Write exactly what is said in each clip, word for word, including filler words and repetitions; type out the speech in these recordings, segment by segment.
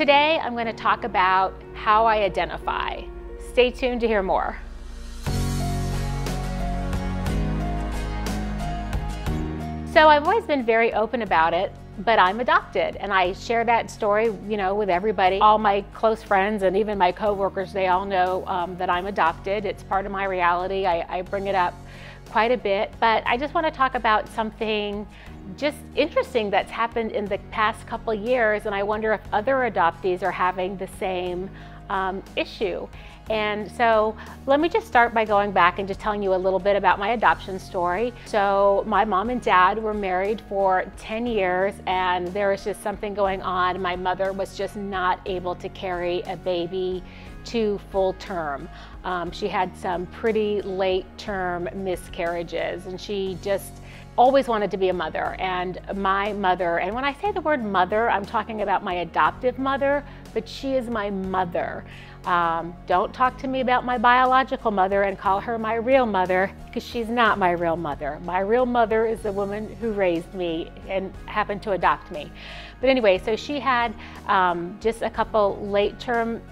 Today, I'm going to talk about how I identify. Stay tuned to hear more. So I've always been very open about it, but I'm adopted, and I share that story, you know, with everybody. All my close friends and even my coworkers, they all know um, that I'm adopted. It's part of my reality. I, I bring it up quite a bit, but I just want to talk about something just interesting that's happened in the past couple years, and I wonder if other adoptees are having the same um, issue. And so let me just start by going back and just telling you a little bit about my adoption story. So my mom and dad were married for ten years, and there was just something going on. My mother was just not able to carry a baby to full term. Um, she had some pretty late term miscarriages, and she just always wanted to be a mother. And my mother, and when I say the word mother, I'm talking about my adoptive mother, but she is my mother. Um, don't talk to me about my biological mother and call her my real mother, because she's not my real mother. My real mother is the woman who raised me and happened to adopt me. But anyway, so she had um, just a couple late term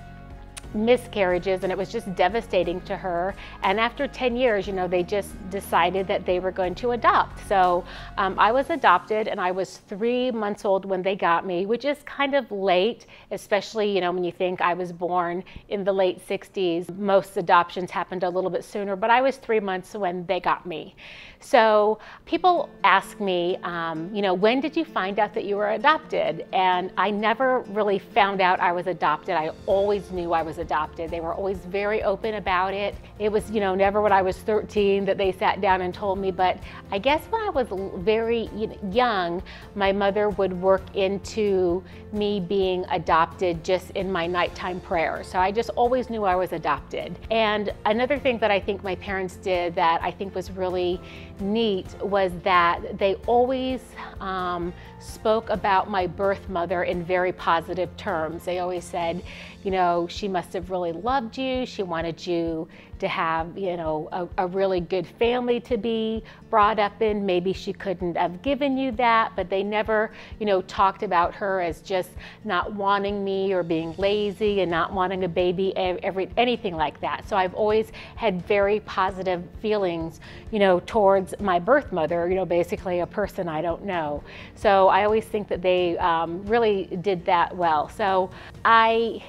miscarriages, and it was just devastating to her. And after ten years, you know, they just decided that they were going to adopt. So um, I was adopted, and I was three months old when they got me, which is kind of late, especially, you know, when you think I was born in the late sixties. Most adoptions happened a little bit sooner, but I was three months when they got me. So people ask me, um, you know, when did you find out that you were adopted? And I never really found out I was adopted. I always knew I was adopted. They were always very open about it. It was, you know, never when I was thirteen that they sat down and told me, but I guess when I was very young, my mother would work into me being adopted just in my nighttime prayer. So I just always knew I was adopted. And another thing that I think my parents did that I think was really neat was that they always um, spoke about my birth mother in very positive terms. They always said, you know, she must have really loved you. She wanted you to have, you know, a, a really good family to be brought up in. Maybe she couldn't have given you that, but they never, you know, talked about her as just not wanting me or being lazy and not wanting a baby, every, anything like that. So I've always had very positive feelings, you know, towards my birth mother, you know, basically a person I don't know. So I always think that they um, really did that well. So I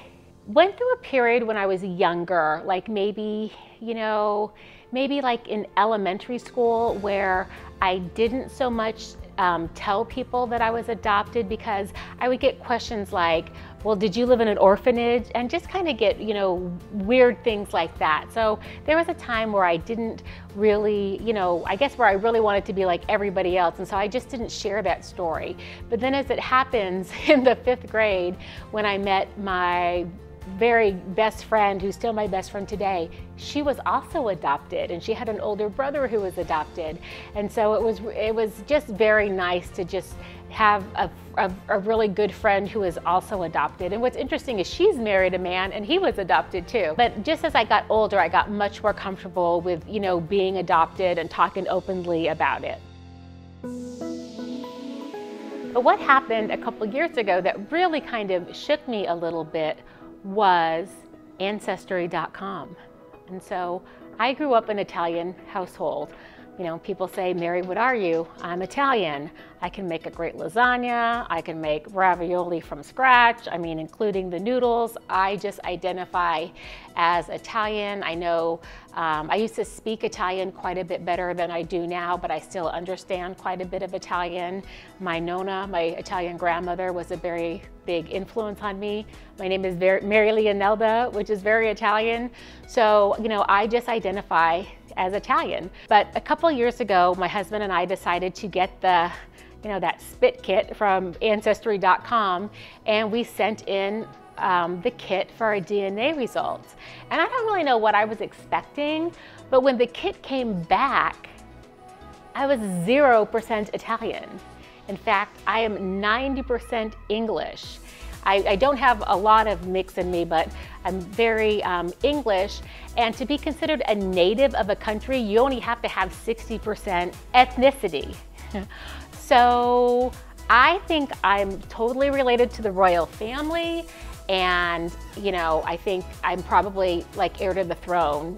went through a period when I was younger, like maybe, you know, maybe like in elementary school, where I didn't so much um, tell people that I was adopted, because I would get questions like, well, did you live in an orphanage? And just kind of get, you know, weird things like that. So there was a time where I didn't really, you know, I guess where I really wanted to be like everybody else. And so I just didn't share that story. But then as it happens, in the fifth grade, when I met my very best friend, who's still my best friend today, she was also adopted, and she had an older brother who was adopted. And so it was it was just very nice to just have a, a, a really good friend who is also adopted. And what's interesting is she's married a man, and he was adopted too. But just as I got older, I got much more comfortable with, you know, being adopted and talking openly about it. But what happened a couple years ago that really kind of shook me a little bit was Ancestry dot com. And so I grew up in an Italian household. You know, people say, Mary, what are you? I'm Italian. I can make a great lasagna. I can make ravioli from scratch. I mean, including the noodles. I just identify as Italian. I know um, I used to speak Italian quite a bit better than I do now, but I still understand quite a bit of Italian. My nonna, my Italian grandmother, was a very big influence on me. My name is Mary Leonelda, which is very Italian. So, you know, I just identify as Italian. But a couple years ago, my husband and I decided to get the, you know, that spit kit from Ancestry dot com, and we sent in um, the kit for our D N A results. And I don't really know what I was expecting, but when the kit came back, I was zero percent Italian. In fact, I am ninety percent English. I, I don't have a lot of mix in me, but I'm very um, English. And to be considered a native of a country, you only have to have sixty percent ethnicity. So I think I'm totally related to the royal family, and you know, I think I'm probably like heir to the throne,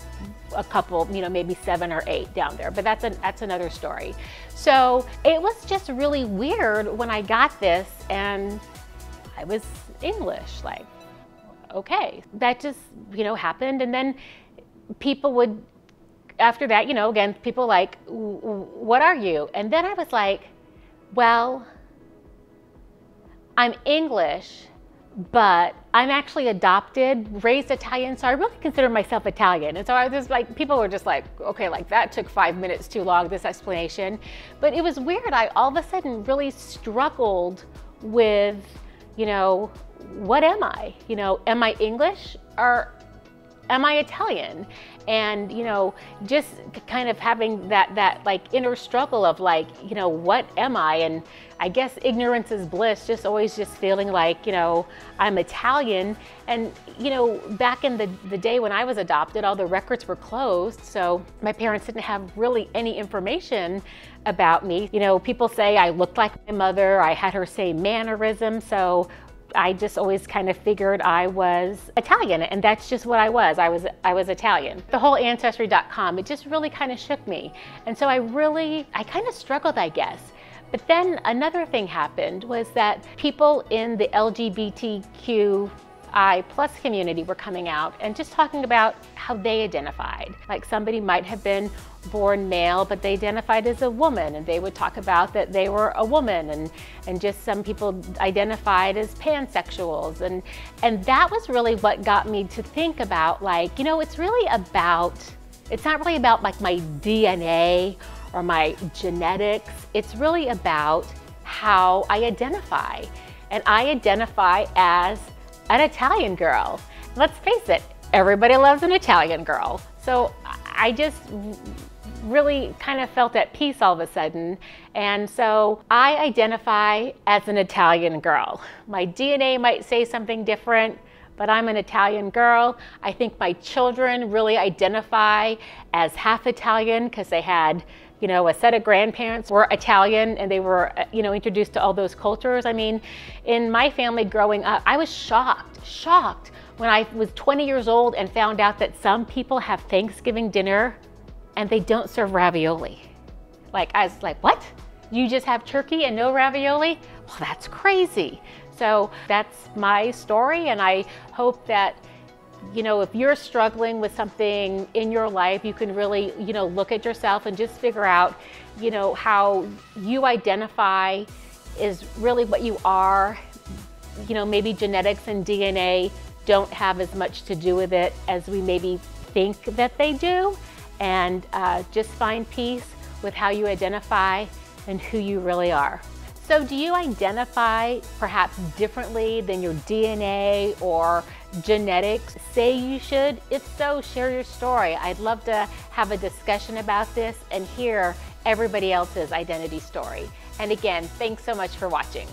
a couple, you know, maybe seven or eight down there, but that's an that's another story. So it was just really weird when I got this, and I was English, like, okay, that just, you know, happened. And then people would, after that, you know, again, people like, what are you? And then I was like, well, I'm English, but I'm actually adopted, raised Italian, so I really consider myself Italian. And so I was just like, people were just like, okay, like that took five minutes too long, this explanation. But it was weird. I all of a sudden really struggled with, you know, what am I? You know, am I English or am I Italian? And, you know, just kind of having that, that like inner struggle of like, you know, what am I? And I guess ignorance is bliss, just always just feeling like, you know, I'm Italian. And, you know, back in the, the day when I was adopted, all the records were closed. So my parents didn't have really any information about me. You know, people say I looked like my mother, I had her same mannerisms. So I just always kind of figured I was Italian, and that's just what I was. I was I was Italian. The whole Ancestry dot com, it just really kind of shook me. And so I really, I kind of struggled, I guess. But then another thing happened was that people in the L G B T Q I plus community were coming out and just talking about how they identified. Like somebody might have been born male, but they identified as a woman, and they would talk about that they were a woman, and, and just some people identified as pansexuals. And, and that was really what got me to think about, like, you know, it's really about, it's not really about like my D N A or my genetics. It's really about how I identify. And I identify as an Italian girl. Let's face it, everybody loves an Italian girl. So I just really kind of felt at peace all of a sudden. And so I identify as an Italian girl. My D N A might say something different, but I'm an Italian girl. I think my children really identify as half Italian because they had, you know, a set of grandparents were Italian, and they were, you know, introduced to all those cultures. I mean, in my family growing up, I was shocked, shocked when I was twenty years old and found out that some people have Thanksgiving dinner and they don't serve ravioli. Like, I was like, what? You just have turkey and no ravioli? Well, that's crazy. So that's my story, and I hope that, you know, if you're struggling with something in your life, you can really, you know, look at yourself and just figure out, you know, how you identify is really what you are. You know, maybe genetics and D N A don't have as much to do with it as we maybe think that they do. And uh, just find peace with how you identify and who you really are. So do you identify perhaps differently than your D N A or genetics say you should? If so, share your story. I'd love to have a discussion about this and hear everybody else's identity story. And again, thanks so much for watching.